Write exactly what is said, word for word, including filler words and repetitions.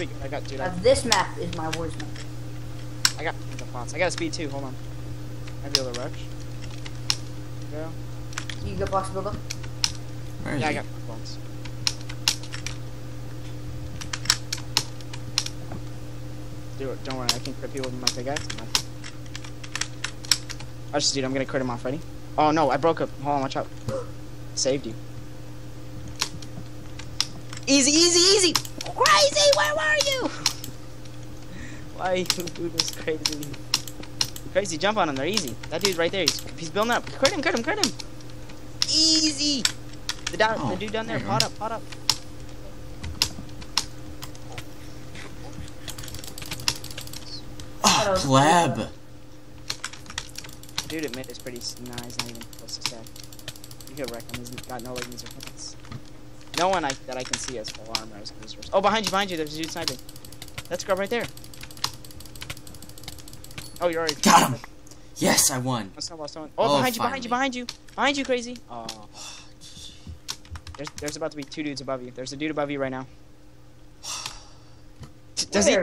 we go. I got dude. Now this map is my worst map. I got the bots. I got a speed too. Hold on. I'd be able to rush. Go. You got box builder? Where is yeah, he? I got box. Do it. Don't worry. I can crit people with my big axe. I just dude. I'm gonna crit him off. Ready? Oh no! I broke up. Hold on. Watch out. Saved you. Easy, easy, easy! Crazy, where were you? Why are you doing this crazy? Crazy, jump on him, they're easy. That dude's right there, he's, he's building up. Crit him, crit him, crit him! Easy! The, down, oh, the dude down there, there pot up, pot up. Oh, pleb! Dude, admit it's pretty nice, not even close to sad. You could wreck him, he's got no legs or hands. No one I, that I can see has full armor. Oh, behind you, behind you. There's a dude sniping. Let's grab right there. Oh, you already got him. Yes, I won. I saw someone. Oh, oh, behind you, behind you, behind you, behind you, crazy. Oh. There's, there's about to be two dudes above you. There's a dude above you right now. Does he?